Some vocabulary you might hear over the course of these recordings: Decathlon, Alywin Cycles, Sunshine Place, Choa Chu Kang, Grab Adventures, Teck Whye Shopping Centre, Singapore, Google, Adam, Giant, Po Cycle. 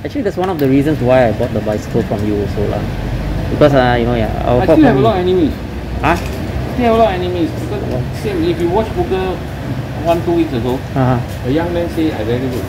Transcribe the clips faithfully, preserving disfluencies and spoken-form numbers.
Actually, that's one of the reasons why I bought the bicycle from you also lah. Because uh, you know, yeah, I still have a lot of enemies. Huh? Still have a lot of enemies. Because same, if you watch Google one two weeks ago, uh-huh. a young man say I very good.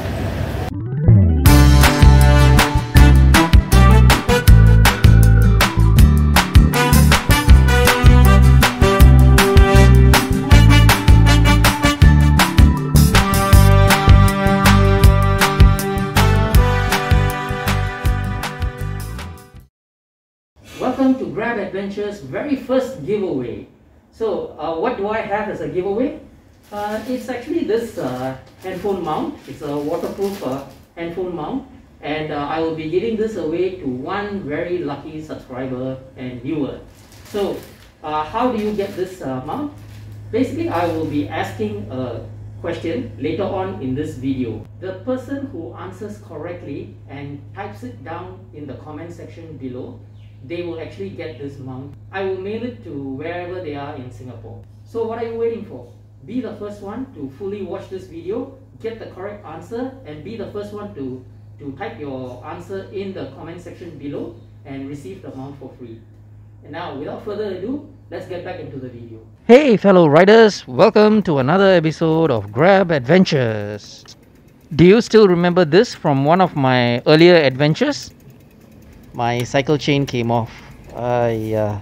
Grab Adventures very first giveaway. So uh, what do I have as a giveaway? Uh, it's actually this uh, handphone mount. It's a waterproof uh, handphone mount, and uh, I will be giving this away to one very lucky subscriber and viewer. So uh, how do you get this uh, mount? Basically, I will be asking a question later on in this video. The person who answers correctly and types it down in the comment section below, they will actually get this mount. I will mail it to wherever they are in Singapore. So what are you waiting for? Be the first one to fully watch this video, get the correct answer, and be the first one to, to type your answer in the comment section below and receive the mount for free. And now, without further ado, let's get back into the video. Hey fellow riders, welcome to another episode of Grab Adventures. Do you still remember this from one of my earlier adventures? My cycle chain came off. Uh, yeah.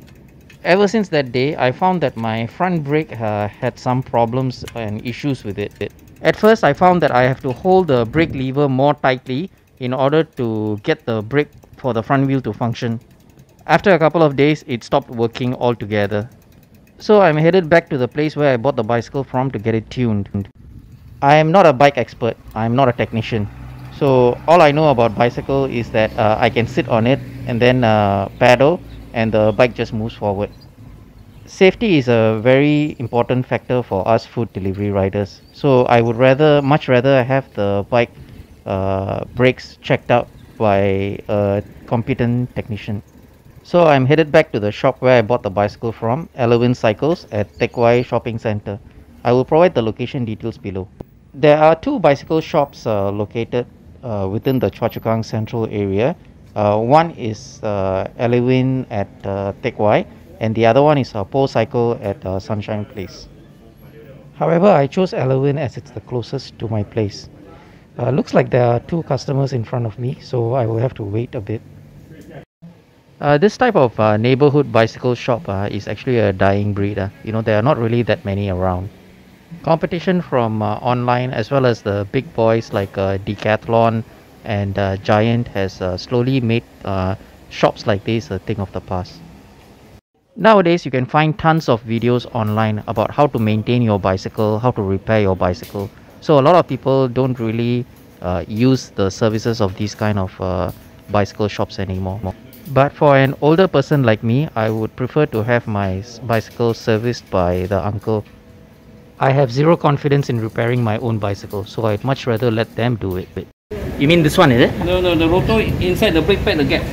Ever since that day, I found that my front brake uh, had some problems and issues with it. At first, I found that I have to hold the brake lever more tightly in order to get the brake for the front wheel to function. After a couple of days, it stopped working altogether. So I'm headed back to the place where I bought the bicycle from to get it tuned. I am not a bike expert. I am not a technician. So all I know about bicycle is that uh, I can sit on it and then uh, paddle and the bike just moves forward. Safety is a very important factor for us food delivery riders. So I would rather, much rather have the bike uh, brakes checked out by a competent technician. So I'm headed back to the shop where I bought the bicycle from, Alywin Cycles at Teck Whye Shopping Centre. I will provide the location details below. There are two bicycle shops uh, located Uh, within the Choa Chu Kang central area. Uh, one is uh, Alywin at uh, Teck Whye, and the other one is uh, Po Cycle at uh, Sunshine Place. However, I chose Alywin as it's the closest to my place. Uh, looks like there are two customers in front of me, so I will have to wait a bit. Uh, this type of uh, neighborhood bicycle shop uh, is actually a dying breed. Uh. You know, there are not really that many around. Competition from uh, online as well as the big boys like uh, Decathlon and uh, Giant has uh, slowly made uh, shops like this a thing of the past. Nowadays, you can find tons of videos online about how to maintain your bicycle, how to repair your bicycle. So a lot of people don't really uh, use the services of these kind of uh, bicycle shops anymore. But for an older person like me, I would prefer to have my bicycle serviced by the uncle. I have zero confidence in repairing my own bicycle, so I'd much rather let them do it. You mean this one, is it? No, no, the rotor inside the brake pad, the gap.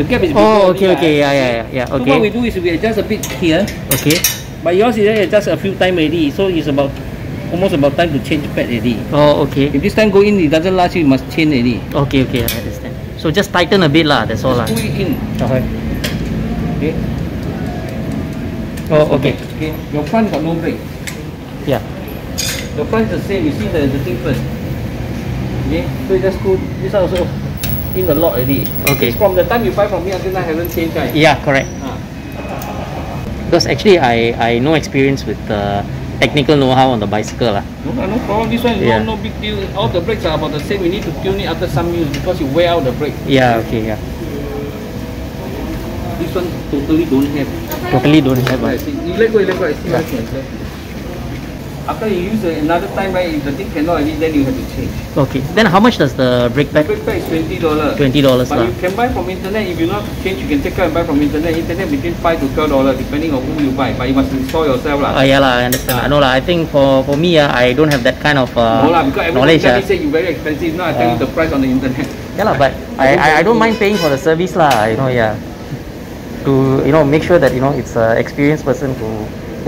The gap is bigger. Oh, okay, okay, yeah, yeah, yeah, yeah. So okay. What we do is we adjust a bit here. Okay. But yours is adjust a few times already, so it's about almost about time to change pad already. Oh, okay. If this time go in, it doesn't last, you must change already. Okay, okay, I understand. So just tighten a bit lah. That's all lah. Pull it in. Okay. Okay. Oh, okay. Okay. Your front got no brake. Yeah. The front is the same, you see the, the thing first. Okay, so you just screw this one also in the lot already. Okay. It's from the time you buy from me until now I haven't changed, right? Yeah, correct. Ah. Because actually I, I no experience with uh, technical know-how on the bicycle. Uh. No, no problem, this one is yeah. no, no big deal. All the brakes are about the same, you need to tune it after some use because you wear out the brake. Yeah, okay, yeah. This one totally don't have. Totally don't have. Right. You let go, you let go, I see what you can. After you use it another time, right, if the thing cannot edit, then you have to change. Okay. Then how much does the brake pad? The brake pad is twenty dollars. twenty dollars. But la. you can buy from internet. If you not change, you can take out and buy from internet. Internet between five to twelve dollars depending on who you buy. But you must install yourself. La. Oh yeah, la, I understand. I know la. I think for, for me, uh, I don't have that kind of uh, no, la, because every knowledge. Because uh, say you very expensive. Now I tell uh, you the price on the internet. Yeah, la, but I, I, I don't mind paying for the service. La, you know, yeah. To you know, make sure that you know it's an experienced person who,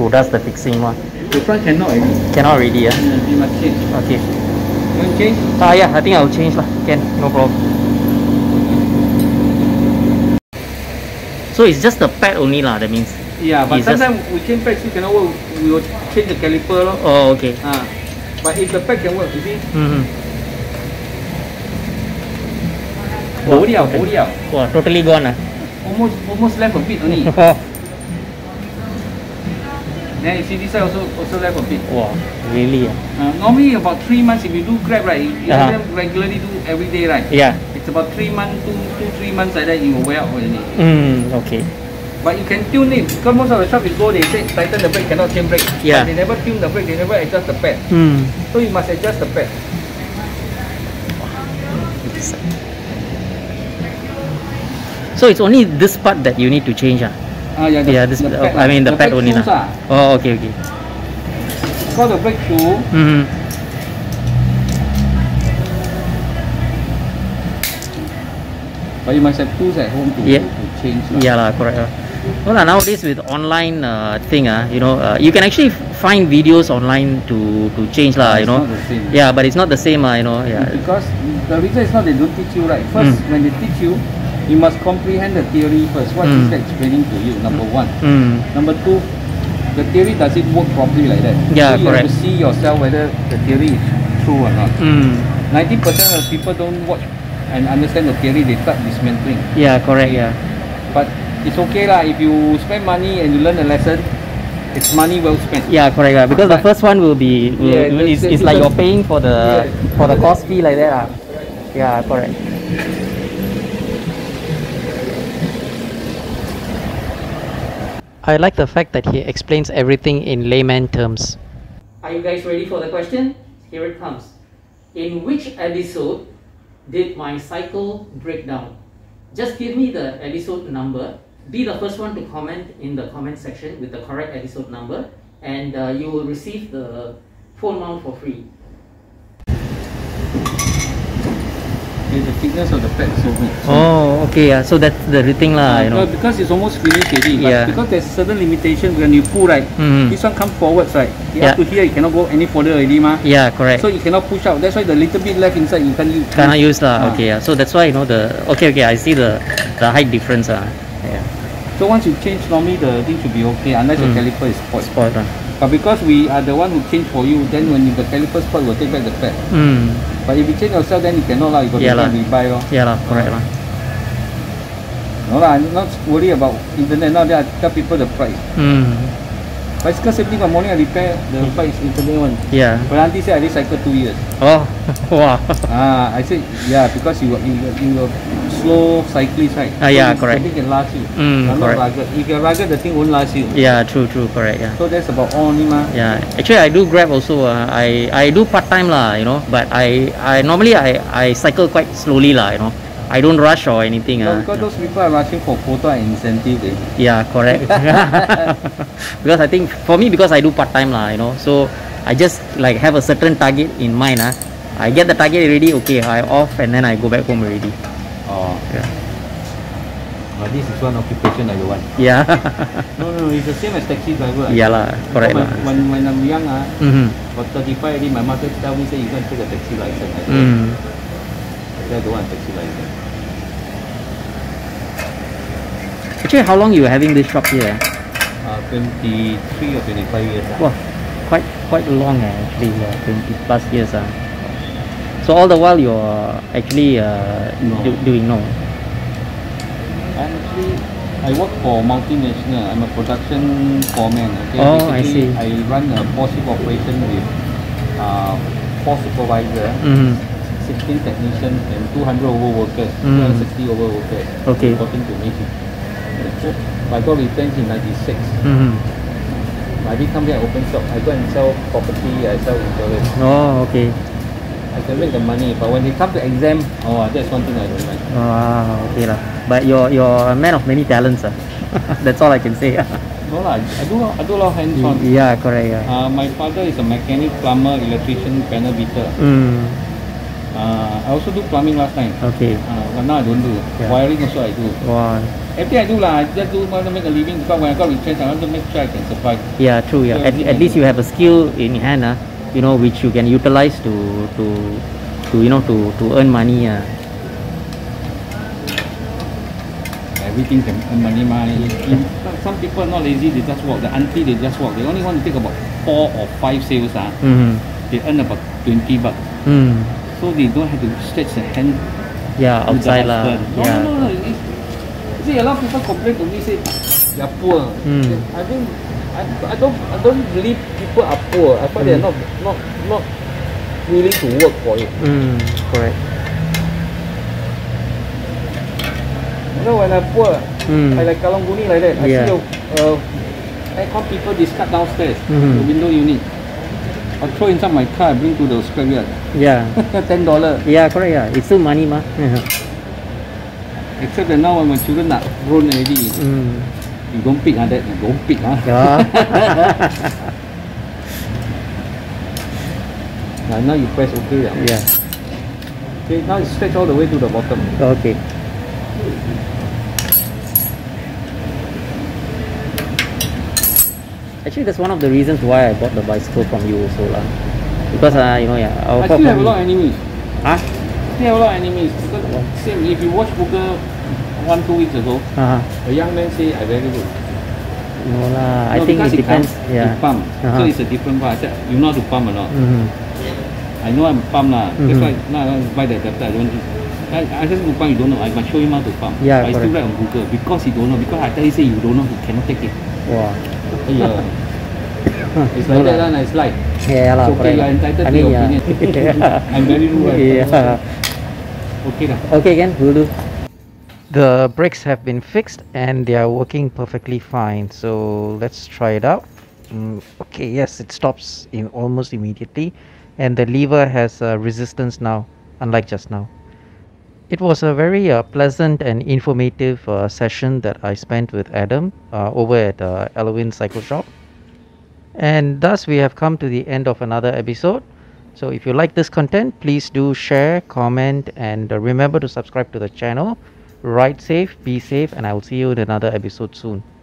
who does the fixing. La. The front cannot already. Cannot already, yeah? Yeah, you must change. Okay. You want to change? Uh, yeah, I think I'll change lah. Can, no problem. So it's just the pad only lah, that means? Yeah, but sometimes we change pads, we cannot work. We will change the caliper lor. Oh, okay. Uh, but if the pad can work, you see? Mm-hmm. Wow, hold it out, hold it out. Wow, totally gone. Ah. Almost, almost left a bit only. Then you see this side also, also left a bit. Wow, really? Ah. Uh, normally about three months if you do Grab, right? You uh-huh. regularly do every day, right? Yeah. It's about three months, two, two, three months like that. You will wear out already. Hmm. Okay. But you can tune it because most of the shop you go, they say tighten the brake, cannot change brake. Yeah. But they never tune the brake, they never adjust the pad. Hmm. So you must adjust the pad. So it's only this part that you need to change, ah? Uh, yeah, the, yeah, this. The pad, oh, I mean the, the pad only, shoes, nah. Ah. Oh, okay, okay. Got the brake shoe. Mm-hmm. But you must have tools at home to, yeah. to change. Lah. Yeah, lah, correct. Lah. Well, uh, nowadays with online uh, thing, ah, uh, you know, uh, you can actually find videos online to to change, lah. You it's know. Not the same. Yeah, but it's not the same, ah. Uh, you know, yeah. Because the reason is not they don't teach you right. First, mm. when they teach you. You must comprehend the theory first. What mm. is that explaining to you? Number one. Mm. Number two, the theory does it work properly like that? Yeah, so you correct. You have to see yourself whether the theory is true or not. ninety percent mm. of people don't watch and understand the theory. They start dismantling. Yeah, correct. Yeah. But it's okay lah. If you spend money and you learn a lesson, it's money well spent. Yeah, correct. Yeah. Because but the first one will be will, yeah, will, it's, it's like you're paying for the yeah. for the cost fee like that. Yeah, correct. I like the fact that he explains everything in layman terms. Are you guys ready for the question? Here it comes. In which episode did my cycle break down? Just give me the episode number. Be the first one to comment in the comment section with the correct episode number, and uh, you will receive the phone mount for free. The thickness of the pad is so big. Oh, okay. Yeah. So that's the thing lah, you know. Because it's almost finished already. Yeah. Because there's certain limitation when you pull right. Mm-hmm. This one comes forwards right. You yeah. Up to here, you cannot go any further already ma. Yeah, correct. So you cannot push out. That's why the little bit left inside you can't use. Cannot use lah. Ah. Okay. Yeah. So that's why you know the. Okay, okay. I see the the height difference ah. Yeah. So once you change, normally the thing should be okay unless mm. the caliper is spoiled. Spoiled ah. But because we are the one who change for you, then when the caliper spot will take back the pad. Mm. But if you change yourself, then you cannot lah. You got yeah to rebuy lor. Yeah lah, correct lah. No lah, I'm not worried about internet now. Then I tell people the price. Mm. Bicycle safety for morning I repair the mm. price internet one. Yeah. But auntie said I did cycle two years. Oh, wow. Ah, I said yeah because you were you were, you were slow cyclist right. Ah so yeah, correct. The thing can last you. Mm, you're correct. Not rugged. If you're rugged, the thing won't last you. Yeah, true, true, correct. Yeah. So that's about all, ni ma. Yeah, actually I do Grab also. Uh, I I do part time lah, you know. But I I normally I I cycle quite slowly lah, you know. I don't rush or anything. No, because uh, those people are rushing for quota and incentive. Eh? Yeah, correct. Because I think for me, because I do part time lah, you know. So I just like have a certain target in mind. Ah, I get the target already. Okay, I'm off and then I go back home already. Oh, yeah. But this is one occupation that you want. Yeah. no, no, no, it's the same as taxi driver. Yeah lah, correct lah. So when, when I'm young ah, mm-hmm. about thirty-five already, my mother tell me say you can't take a taxi license. I said, mm. I don't want a taxi license. Actually, how long you having this shop here? Uh, twenty-three or twenty-five years. Uh. Wow, quite quite long uh, actually, uh, twenty plus years. Uh. So all the while you're actually uh, no. do, doing no? I'm actually, I work for multinational. I'm a production foreman. Okay? Oh, basically, I see. I run a four-shift operation with uh, four supervisors, mm-hmm. sixteen technicians and two hundred over workers, mm. two hundred sixty over workers. Okay. Reporting to me. I got retrenched in ninety-six. Mm-hmm. I did come here, I open shop. I go and sell property, I sell insurance. Oh, okay. I can make the money, but when they come to exam, oh, that's one thing I don't like. Ah, okay lah. But you're you're a man of many talents, ah. That's all I can say. No lah, I do I do a lot of hands-on. Yeah, correct. Yeah. Uh, my father is a mechanic, plumber, electrician, panel beater. Mm. Uh, I also do plumbing last time. Okay. Uh, but now I don't do. Yeah. Wiring also I do. Wow. Everything I do lah, I just do want to make a living because when I got retrenched, I want to make sure I can survive. Yeah, true. Yeah. So at at least you have a skill in hand, ah. you know, which you can utilize to to to you know to to earn money. Uh. Everything can earn money, money. Some people are not lazy, they just walk. The auntie, they just walk. They only want to take about four or five sales. Uh. Mm-hmm. They earn about twenty bucks. Mm. So they don't have to stretch the hand. Yeah, outside lah. No, yeah. no, no, no. You see, a lot of people complain to me, say they're poor. Mm. I don't, I, I don't, I don't believe people are poor. I find mm. they're not, not, not willing to work for it. Mm. Correct. You know, when I'm poor, mm. I like Kalanguni like that. I yeah. see, uh, I call people discard downstairs, mm. the window unit. I throw inside my car, I bring to the square yard. Yeah. ten dollars. Yeah, correct. Yeah, it's still money, ma. Except that now when my children are grown already, mm. you don't pick on that. You don't pick, huh? Yeah. Now, now you press okay, yeah. Yeah. Okay, now you stretch all the way to the bottom. Okay. Actually, that's one of the reasons why I bought the bicycle from you also lah. Because uh, you know, yeah, our I still have a lot of enemies. Huh? Still have a lot of enemies. Because same, if you watch Google one two weeks ago, uh -huh. a young man say I very good. No lah, no, I think it depends. It yeah, it pump. Uh -huh. So it's a different part. I said you know how to pump or not. Mm -hmm. I know I'm pump lah. Mm -hmm. That's why now I don't buy the adapter. I don't. I, I just go pump. You don't know. I must show him how to pump. Yeah, but I still write on Google because he don't know. Because I tell you say you don't know, he cannot take it. Wow. Yeah. It's like no that and it's like yeah, it's okay, you are entitled I mean, to your yeah. opinion. I'm very rude. Yeah. Okay, da. Okay again, we'll do. The brakes have been fixed and they are working perfectly fine. So let's try it out. Mm, okay, yes, it stops in almost immediately. And the lever has uh, resistance now, unlike just now. It was a very uh, pleasant and informative uh, session that I spent with Adam uh, over at uh, Alywin Cycle Shop. And thus we have come to the end of another episode. So if you like this content, please do share, comment, and uh, remember to subscribe to the channel. Ride safe, be safe, and I will see you in another episode soon.